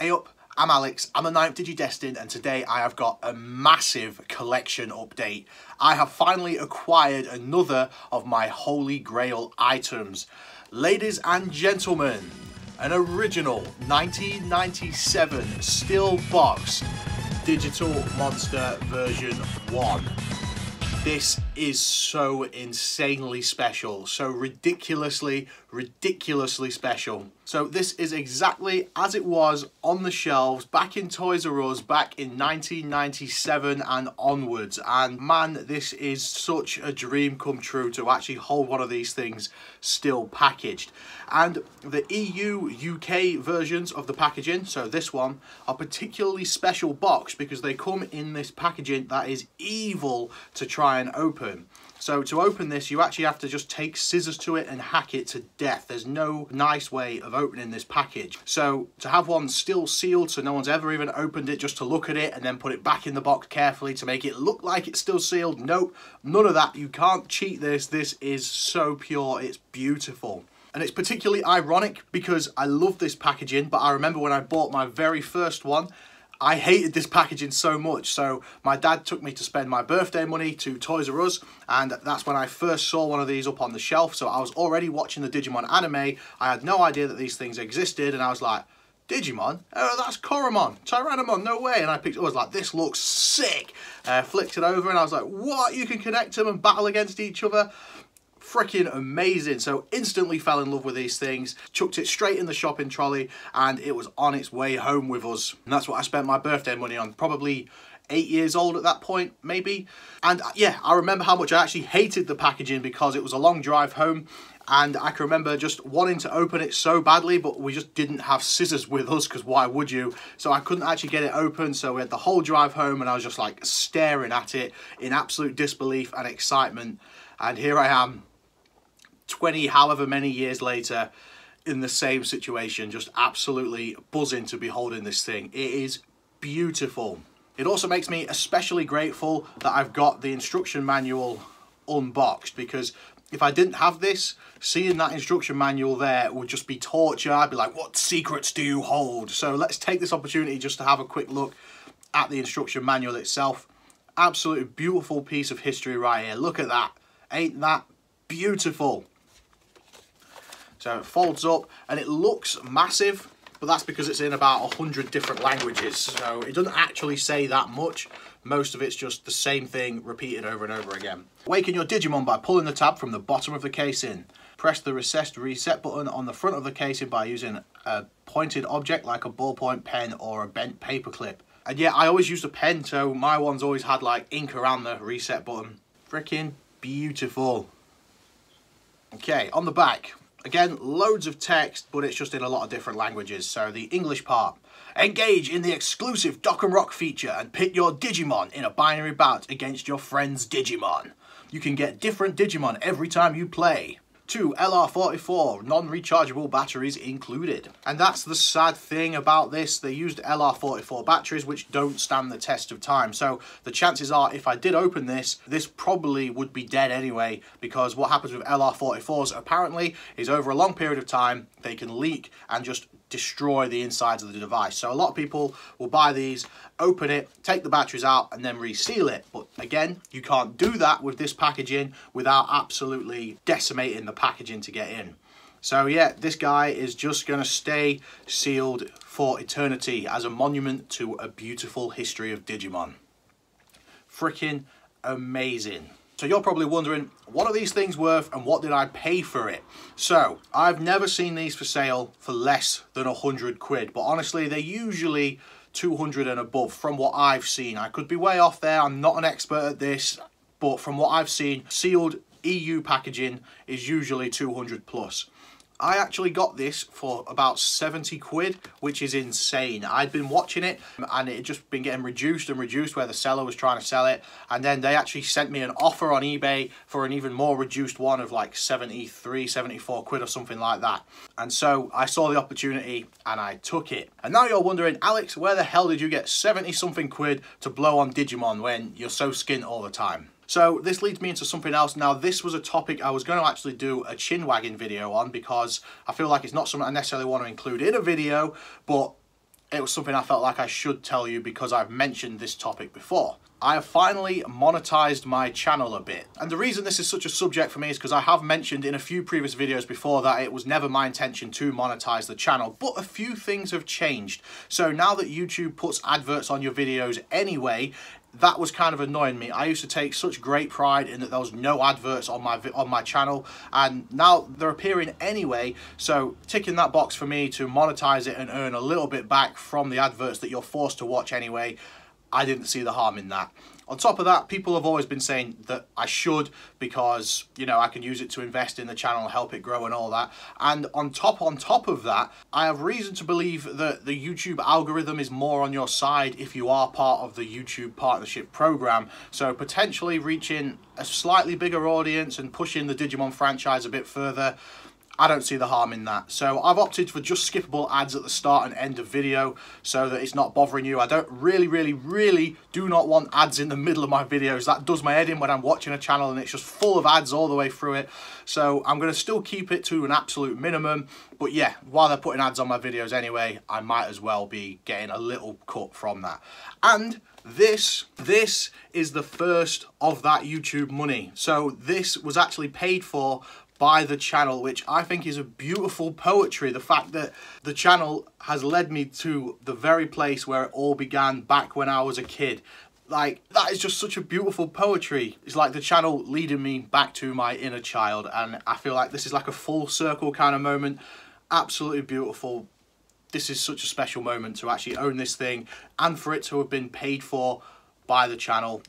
Hey up, I'm Alex, I'm the 9th DigiDestined, and today I have got a massive collection update. I have finally acquired another of my Holy Grail items. Ladies and gentlemen, an original 1997 steel boxed Digital Monster version 1. This is so insanely special, so ridiculously special. So this is exactly as it was on the shelves back in Toys R Us back in 1997 and onwards, and man, this is such a dream come true to actually hold one of these things still packaged. And the EU UK versions of the packaging, so this one, are particularly special boxed because they come in this packaging that is evil to try and open. So to open this, you actually have to just take scissors to it and hack it to death. There's no nice way of opening this package. So to have one still sealed, so no one's ever even opened it, just to look at it and then put it back in the box carefully to make it look like it's still sealed. Nope, none of that. You can't cheat this. This is so pure. It's beautiful. And it's particularly ironic because I love this packaging, but I remember when I bought my very first one, I hated this packaging so much, so my dad took me to spend my birthday money to Toys R Us, and that's when I first saw one of these up on the shelf. So I was already watching the Digimon anime, I had no idea that these things existed, and I was like, Digimon? Oh, that's Coromon, Tyrannomon, no way. And I picked it, I was like, this looks sick. Flicked it over and I was like, what? You can connect them and battle against each other? Freaking amazing. So instantly fell in love with these things, chucked it straight in the shopping trolley, and it was on its way home with us. And that's what I spent my birthday money on, probably 8 years old at that point, maybe. And yeah, I remember how much I actually hated the packaging because it was a long drive home, and I can remember just wanting to open it so badly, but we just didn't have scissors with us, because why would you? So I couldn't actually get it open, so we had the whole drive home, and I was just like staring at it in absolute disbelief and excitement. And here I am, 20 however many years later, in the same situation, just absolutely buzzing to be holding this thing. It is beautiful. It also makes me especially grateful that I've got the instruction manual unboxed, because if I didn't have this, seeing that instruction manual there would just be torture. I'd be like, what secrets do you hold? So let's take this opportunity just to have a quick look at the instruction manual itself. Absolutely beautiful piece of history right here. Look at that. Ain't that beautiful? So it folds up and it looks massive, but that's because it's in about 100 different languages. So it doesn't actually say that much. Most of it's just the same thing repeated over and over again. Awaken your Digimon by pulling the tab from the bottom of the casing. Press the recessed reset button on the front of the casing by using a pointed object like a ballpoint pen or a bent paper clip. And yeah, I always used a pen, so my one's always had like ink around the reset button. Freaking beautiful. Okay, on the back. Again, loads of text, but it's just in a lot of different languages. So the English part. Engage in the exclusive Dock and Rock feature and pit your Digimon in a binary bout against your friend's Digimon. You can get different Digimon every time you play. 2 LR44 non-rechargeable batteries included. And that's the sad thing about this. They used LR44 batteries which don't stand the test of time. So the chances are if I did open this, this probably would be dead anyway, because what happens with LR44s apparently is over a long period of time they can leak and just destroy the insides of the device. So a lot of people will buy these, open it, take the batteries out and then reseal it. But again, you can't do that with this packaging without absolutely decimating the packaging to get in. So yeah, this guy is just gonna stay sealed for eternity as a monument to a beautiful history of Digimon. Freaking amazing. So you're probably wondering, what are these things worth and what did I pay for it? So I've never seen these for sale for less than 100 quid, but honestly, they're usually 200 and above from what I've seen. I could be way off there. I'm not an expert at this, but from what I've seen, sealed EU packaging is usually 200 plus. I actually got this for about 70 quid, which is insane. I'd been watching it and it had just been getting reduced and reduced where the seller was trying to sell it. And then they actually sent me an offer on eBay for an even more reduced one of like 73, 74 quid or something like that. And so I saw the opportunity and I took it. And now you're wondering, Alex, where the hell did you get 70 something quid to blow on Digimon when you're so skint all the time? So this leads me into something else. Now, this was a topic I was going to actually do a chin wagging video on because I feel like it's not something I necessarily want to include in a video, but It was something I felt like I should tell you because I've mentioned this topic before. I have finally monetized my channel a bit. And the reason this is such a subject for me is because I have mentioned in a few previous videos before that it was never my intention to monetize the channel, but a few things have changed. So now that YouTube puts adverts on your videos anyway, that was kind of annoying me. I used to take such great pride in that there was no adverts on my channel, and now they're appearing anyway, so ticking that box for me to monetize it and earn a little bit back from the adverts that you're forced to watch anyway, I didn't see the harm in that. On top of that, people have always been saying that I should, because, you know, I can use it to invest in the channel, help it grow and all that. And on top of that, I have reason to believe that the YouTube algorithm is more on your side if you are part of the YouTube partnership program. So potentially reaching a slightly bigger audience and pushing the Digimon franchise a bit further, I don't see the harm in that. So I've opted for just skippable ads at the start and end of video so that it's not bothering you. I don't really do not want ads in the middle of my videos. That does my head in when I'm watching a channel and it's just full of ads all the way through it. So I'm going to still keep it to an absolute minimum. But yeah, while they're putting ads on my videos anyway, I might as well be getting a little cut from that. And this is the first of that YouTube money. So this was actually paid for by the channel, which I think is a beautiful poetry. The fact that the channel has led me to the very place where it all began back when I was a kid. Like, that is just such a beautiful poetry. It's like the channel leading me back to my inner child, and I feel like this is like a full circle kind of moment. Absolutely beautiful. This is such a special moment to actually own this thing and for it to have been paid for by the channel.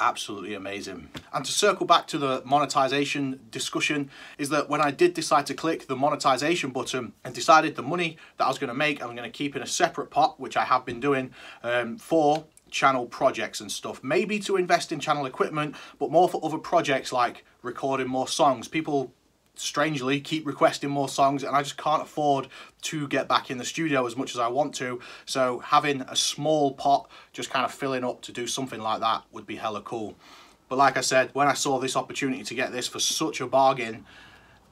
Absolutely amazing. And to circle back to the monetization discussion, is that when I did decide to click the monetization button and decided the money that I was going to make, I'm going to keep in a separate pot, which I have been doing for channel projects and stuff, maybe to invest in channel equipment, but more for other projects like recording more songs. People strangely keep requesting more songs, and I just can't afford to get back in the studio as much as I want to, so having a small pot just kind of filling up to do something like that would be hella cool. But like I said, when I saw this opportunity to get this for such a bargain,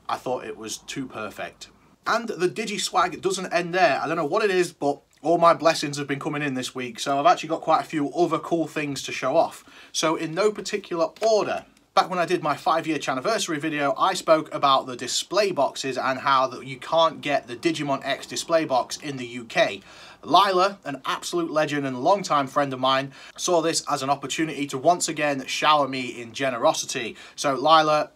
I thought it was too perfect. And the Digi swag doesn't end there. I don't know what it is, but all my blessings have been coming in this week, so I've actually got quite a few other cool things to show off. So in no particular order, back when I did my 5-year Channiversary video, I spoke about the display boxes and how that you can't get the Digimon X display box in the UK. Lila, an absolute legend and longtime friend of mine, saw this as an opportunity to once again shower me in generosity. So Lila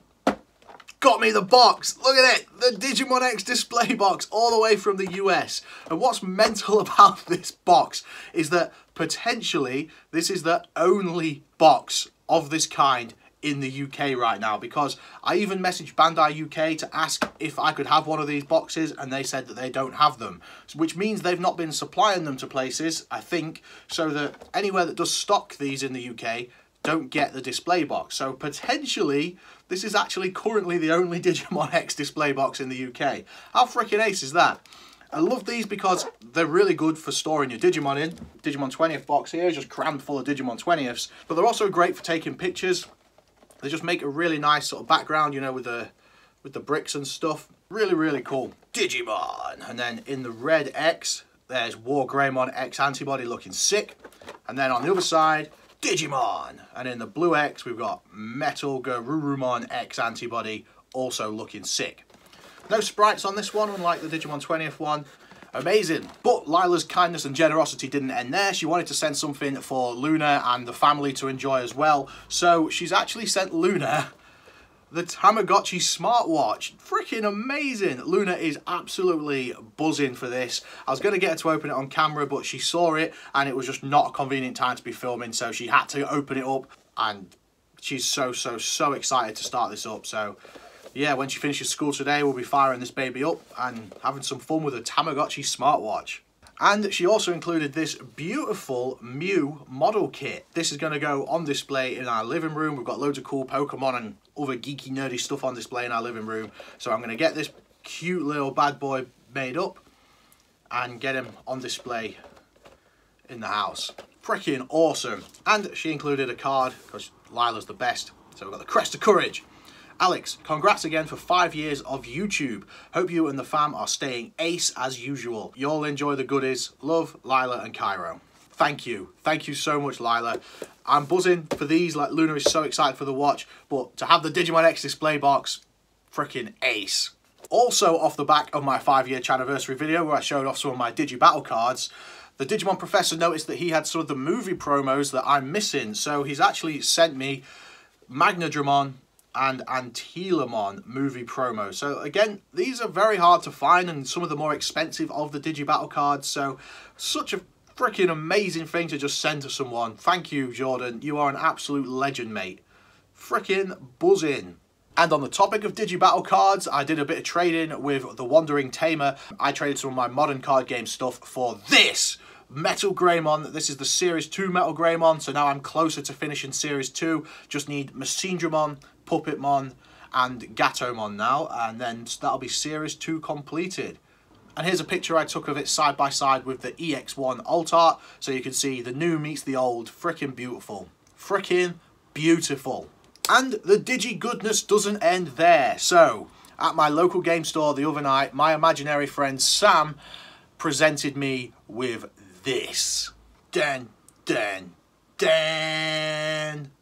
got me the box. Look at it, the Digimon X display box all the way from the US. And what's mental about this box is that potentially this is the only box of this kind in the UK right now, because I even messaged Bandai UK to ask if I could have one of these boxes, and they said that they don't have them, which means they've not been supplying them to places, I think, so that anywhere that does stock these in the UK don't get the display box. So potentially this is actually currently the only Digimon X display box in the UK. How freaking ace is that? I love these because they're really good for storing your Digimon in. Digimon 20th box here is just crammed full of Digimon 20ths, but they're also great for taking pictures. They just make a really nice sort of background, you know, with the bricks and stuff. Really cool. Digimon. And then in the red X, there's WarGreymon x antibody looking sick. And then on the other side, Digimon. And in the blue X, we've got MetalGarurumon x antibody also looking sick. No sprites on this one, unlike the Digimon 20th one. Amazing. But Lila's kindness and generosity didn't end there. She wanted to send something for Luna and the family to enjoy as well. So she's actually sent Luna the Tamagotchi smartwatch. Freaking amazing. Luna is absolutely buzzing for this. I was going to get her to open it on camera, but she saw it and it was just not a convenient time to be filming. So she had to open it up, and she's so excited to start this up. So yeah, when she finishes school today, we'll be firing this baby up and having some fun with a Tamagotchi smartwatch. And she also included this beautiful Mew model kit. This is going to go on display in our living room. We've got loads of cool Pokemon and other geeky, nerdy stuff on display in our living room. So I'm going to get this cute little bad boy made up and get him on display in the house. Freaking awesome. And she included a card, because Lila's the best. So we've got the Crest of Courage. Alex, congrats again for 5 years of YouTube. Hope you and the fam are staying ace as usual. You'll enjoy the goodies. Love, Lila and Cairo. Thank you. Thank you so much, Lila. I'm buzzing for these. Like, Luna is so excited for the watch, but to have the Digimon X display box, freaking ace. Also, off the back of my 5 year Chaniversary video where I showed off some of my Digi Battle cards, the Digimon Professor noticed that he had some of the movie promos that I'm missing, so he's actually sent me Magnadramon and Antilamon movie promo. So again, these are very hard to find and some of the more expensive of the Digi Battle cards, so such a freaking amazing thing to just send to someone. Thank you, Jordan. You are an absolute legend, mate. Freaking buzzing. And on the topic of Digibattle cards, I did a bit of trading with the Wandering Tamer. I traded some of my modern card game stuff for this Metal Greymon. This is the Series 2 Metal Greymon, so now I'm closer to finishing Series 2. Just need Massendramon, Puppetmon, and Gatomon now, and then that'll be Series 2 completed. And here's a picture I took of it side by side with the EX1 alt art, so you can see the new meets the old. Frickin' beautiful. Frickin' beautiful. And the Digi goodness doesn't end there. So, at my local game store the other night, my imaginary friend Sam presented me with this. Dan, dan, dan.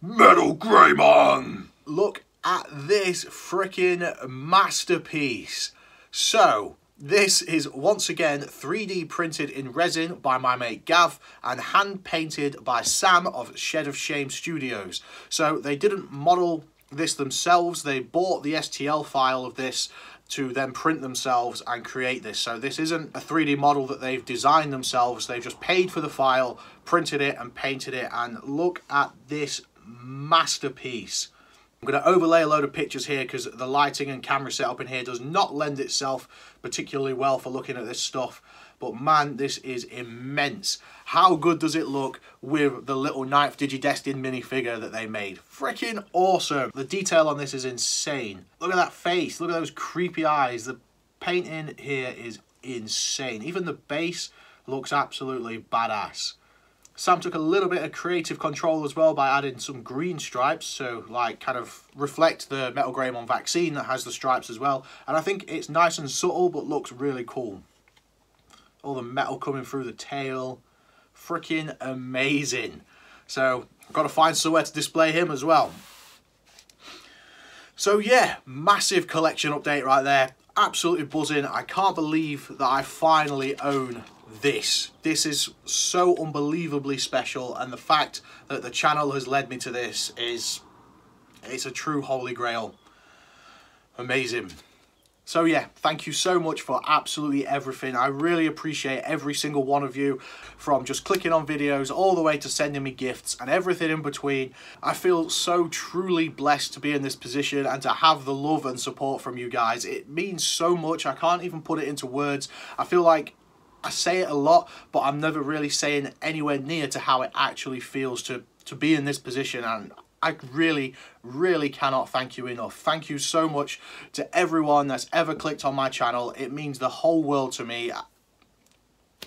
Metal Greymon! Look at this frickin' masterpiece. So, this is once again 3D printed in resin by my mate Gav and hand painted by Sam of Shed of Shame Studios. So they didn't model this themselves, they bought the STL file of this to then print themselves and create this. So this isn't a 3D model that they've designed themselves, they've just paid for the file, printed it and painted it, and look at this masterpiece. I'm going to overlay a load of pictures here because the lighting and camera setup in here does not lend itself particularly well for looking at this stuff. But man, this is immense. How good does it look with the little 9th DigiDestined minifigure that they made? Freaking awesome. The detail on this is insane. Look at that face. Look at those creepy eyes. The painting here is insane. Even the base looks absolutely badass. Sam took a little bit of creative control as well by adding some green stripes, so like kind of reflect the Metal Greymon vaccine that has the stripes as well. And I think it's nice and subtle, but looks really cool. All the metal coming through the tail, freaking amazing. So I've got to find somewhere to display him as well. So yeah, massive collection update right there. Absolutely buzzing. I can't believe that I finally own this. This is so unbelievably special, and the fact that the channel has led me to this is, it's a true holy grail. Amazing. So yeah, thank you so much for absolutely everything. I really appreciate every single one of you, from just clicking on videos all the way to sending me gifts and everything in between. I feel so truly blessed to be in this position and to have the love and support from you guys. It means so much. I can't even put it into words. I feel like I say it a lot, but I'm never really saying anywhere near to how it actually feels to be in this position, and I really, really cannot thank you enough. Thank you so much to everyone that's ever clicked on my channel. It means the whole world to me.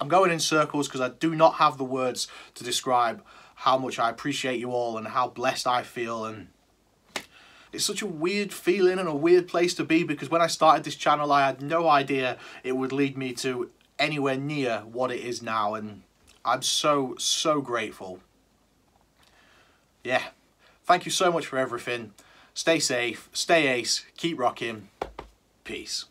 I'm going in circles because I do not have the words to describe how much I appreciate you all and how blessed I feel. And it's such a weird feeling and a weird place to be, because when I started this channel, I had no idea it would lead me to anywhere near what it is now. And I'm so, so grateful. Yeah. Thank you so much for everything. Stay safe, stay ace, keep rocking. Peace.